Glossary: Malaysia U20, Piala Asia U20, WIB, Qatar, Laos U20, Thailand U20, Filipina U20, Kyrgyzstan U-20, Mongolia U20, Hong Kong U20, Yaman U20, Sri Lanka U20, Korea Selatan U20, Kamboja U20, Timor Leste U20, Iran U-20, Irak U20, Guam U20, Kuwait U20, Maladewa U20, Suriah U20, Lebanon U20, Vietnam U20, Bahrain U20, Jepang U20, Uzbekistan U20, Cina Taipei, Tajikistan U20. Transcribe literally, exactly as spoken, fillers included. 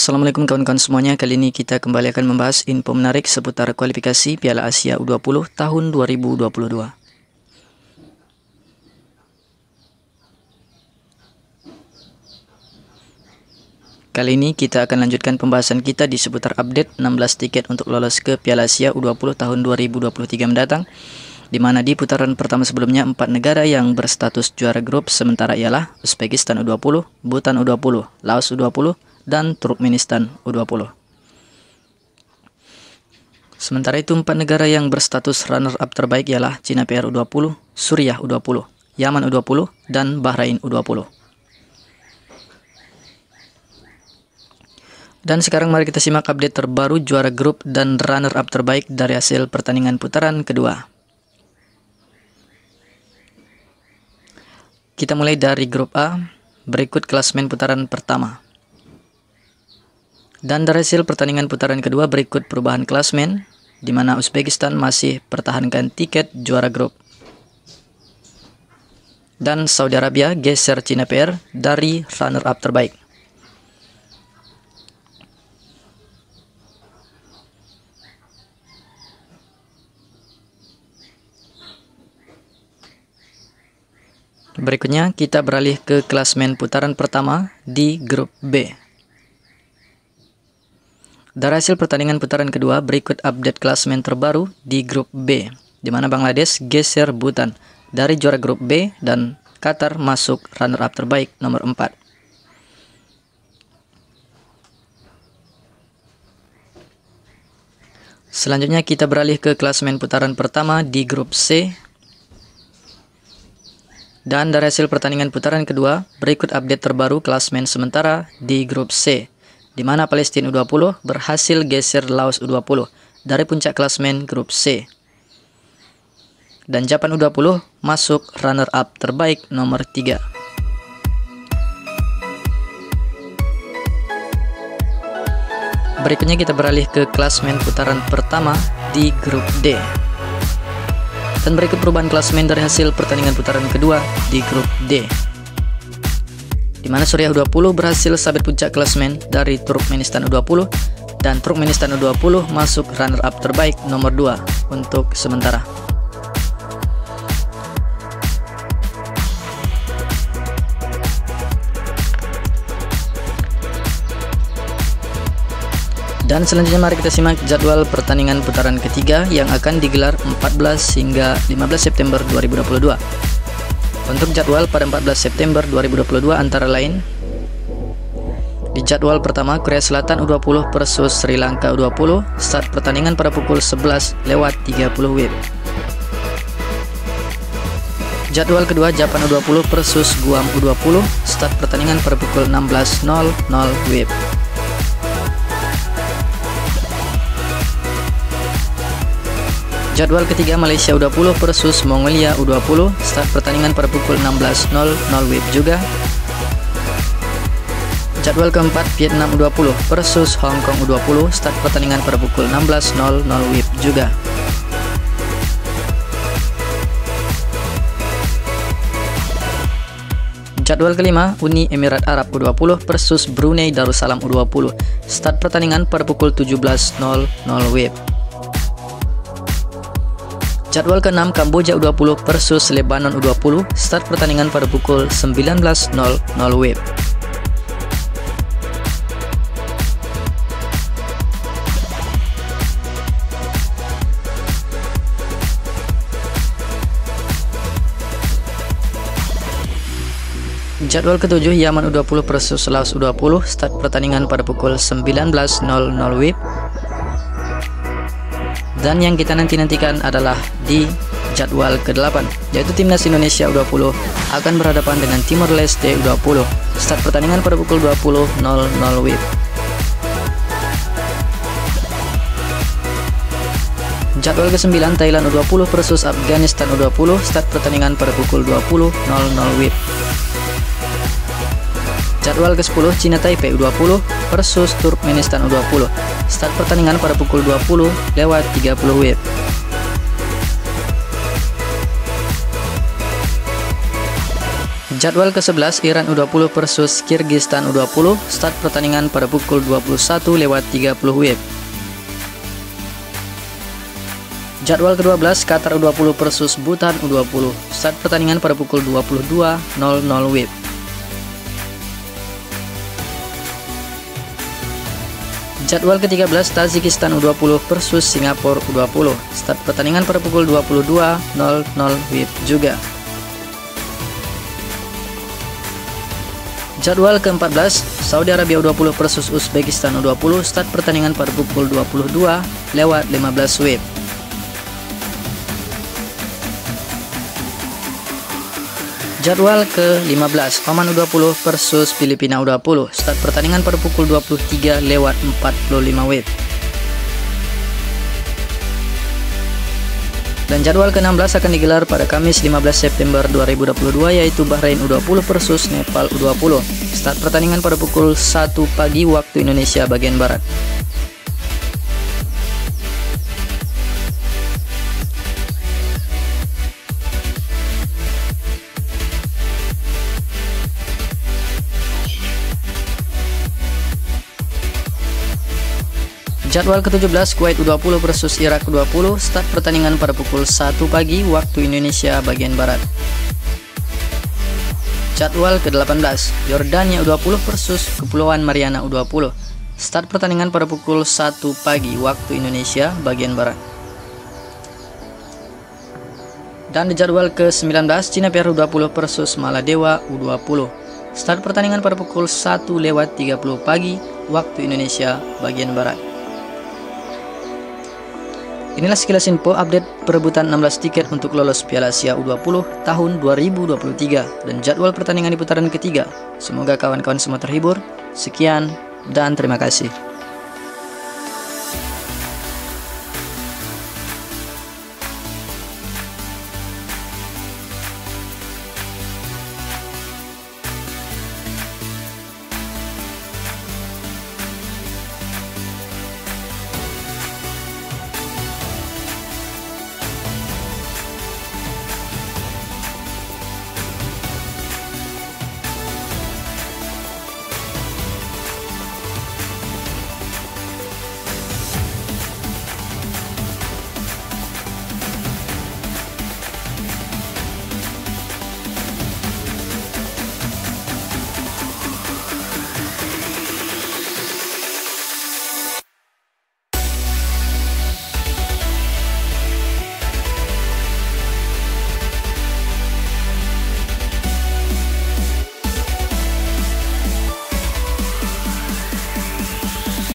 Assalamualaikum kawan-kawan semuanya, kali ini kita kembali akan membahas info menarik seputar kualifikasi Piala Asia U dua puluh tahun dua ribu dua puluh dua. Kali ini kita akan lanjutkan pembahasan kita di seputar update enam belas tiket untuk lolos ke Piala Asia U dua puluh tahun dua ribu dua puluh tiga mendatang, di mana di putaran pertama sebelumnya empat negara yang berstatus juara grup sementara ialah Uzbekistan U dua puluh, Bhutan U dua puluh, Laos U dua puluh, dan Turkmenistan U dua puluh. Sementara itu empat negara yang berstatus runner-up terbaik ialah Cina P R U dua puluh, Suriah U dua puluh, Yaman U dua puluh, dan Bahrain U dua puluh. Dan sekarang mari kita simak update terbaru juara grup dan runner-up terbaik dari hasil pertandingan putaran kedua. Kita mulai dari grup A, berikut klasemen putaran pertama. Dan dari hasil pertandingan putaran kedua berikut perubahan klasemen, di mana Uzbekistan masih pertahankan tiket juara grup. Dan Saudi Arabia geser China P R dari runner-up terbaik. Berikutnya kita beralih ke klasemen putaran pertama di grup B. Dari hasil pertandingan putaran kedua berikut update klasemen terbaru di grup B, di mana Bangladesh geser Bhutan dari juara grup B dan Qatar masuk runner-up terbaik nomor empat. Selanjutnya kita beralih ke klasemen putaran pertama di grup C. Dan dari hasil pertandingan putaran kedua, berikut update terbaru klasemen sementara di grup C, di mana Palestina U dua puluh berhasil geser Laos U dua puluh dari puncak klasemen grup C. Dan Jepang U dua puluh masuk runner-up terbaik nomor tiga. Berikutnya kita beralih ke klasemen putaran pertama di grup D. Dan berikut perubahan klasemen dari hasil pertandingan putaran kedua di grup D, di mana Suriah U dua puluh berhasil sabit puncak klasemen dari Turkmenistan U dua puluh dan Turkmenistan U dua puluh masuk runner-up terbaik nomor dua untuk sementara. Dan selanjutnya mari kita simak jadwal pertandingan putaran ketiga yang akan digelar empat belas hingga lima belas September dua ribu dua puluh dua. Untuk jadwal pada empat belas September dua ribu dua puluh dua antara lain, di jadwal pertama Korea Selatan U dua puluh versus Sri Lanka U dua puluh, start pertandingan pada pukul sebelas lewat tiga puluh W I B. Jadwal kedua Jepang U dua puluh versus Guam U dua puluh, start pertandingan pada pukul enam belas nol nol W I B. Jadwal ketiga Malaysia U dua puluh versus Mongolia U dua puluh, start pertandingan pada pukul enam belas nol nol W I B juga. Jadwal keempat Vietnam U dua puluh versus Hong Kong U dua puluh, start pertandingan pada pukul enam belas nol nol W I B juga. Jadwal kelima Uni Emirat Arab U dua puluh versus Brunei Darussalam U dua puluh, start pertandingan pada pukul tujuh belas nol nol W I B. Jadwal keenam Kamboja U dua puluh versus Lebanon U dua puluh, start pertandingan pada pukul sembilan belas nol nol W I B. Jadwal ketujuh Yaman U dua puluh versus Laos U dua puluh, start pertandingan pada pukul sembilan belas nol nol W I B. Dan yang kita nanti-nantikan adalah di jadwal kedelapan, yaitu Timnas Indonesia U dua puluh akan berhadapan dengan Timor Leste U dua puluh. Start pertandingan pada pukul dua puluh nol nol W I B. Jadwal kesembilan Thailand U dua puluh versus Afghanistan U dua puluh, start pertandingan pada pukul dua puluh nol nol W I B. Jadwal ke sepuluh Cina Taipei U dua puluh versus Turkmenistan U dua puluh, start pertandingan pada pukul dua puluh lewat tiga puluh W I B. Jadwal ke sebelas Iran U dua puluh versus Kyrgyzstan U dua puluh, start pertandingan pada pukul dua puluh satu lewat tiga puluh W I B. Jadwal ke dua belas Qatar U dua puluh versus Bhutan U dua puluh, start pertandingan pada pukul dua puluh dua nol nol W I B. Jadwal ke tiga belas Tajikistan U dua puluh versus Singapura U dua puluh, start pertandingan pada pukul dua puluh dua nol nol W I B juga. Jadwal ke empat belas Saudi Arabia U dua puluh versus Uzbekistan U dua puluh, start pertandingan pada pukul dua puluh dua lewat lima belas W I B. Jadwal ke lima belas Oman U dua puluh versus Filipina U dua puluh, start pertandingan pada pukul dua puluh tiga lewat empat puluh lima W I B. Dan jadwal ke enam belas akan digelar pada Kamis lima belas September dua ribu dua puluh dua, yaitu Bahrain U dua puluh versus Nepal U dua puluh, start pertandingan pada pukul satu pagi waktu Indonesia bagian barat. Jadwal ke tujuh belas Kuwait U dua puluh versus Irak U dua puluh, start pertandingan pada pukul satu pagi waktu Indonesia bagian barat. Jadwal ke delapan belas Yordania U dua puluh versus Kepulauan Mariana U dua puluh, start pertandingan pada pukul satu pagi waktu Indonesia bagian barat. Dan di jadwal ke sembilan belas Cina P R U dua puluh versus Maladewa U dua puluh, start pertandingan pada pukul satu lewat tiga puluh pagi waktu Indonesia bagian barat. Inilah sekilas info update perebutan enam belas tiket untuk lolos Piala Asia U dua puluh tahun dua ribu dua puluh tiga dan jadwal pertandingan di putaran ketiga. Semoga kawan-kawan semua terhibur. Sekian dan terima kasih.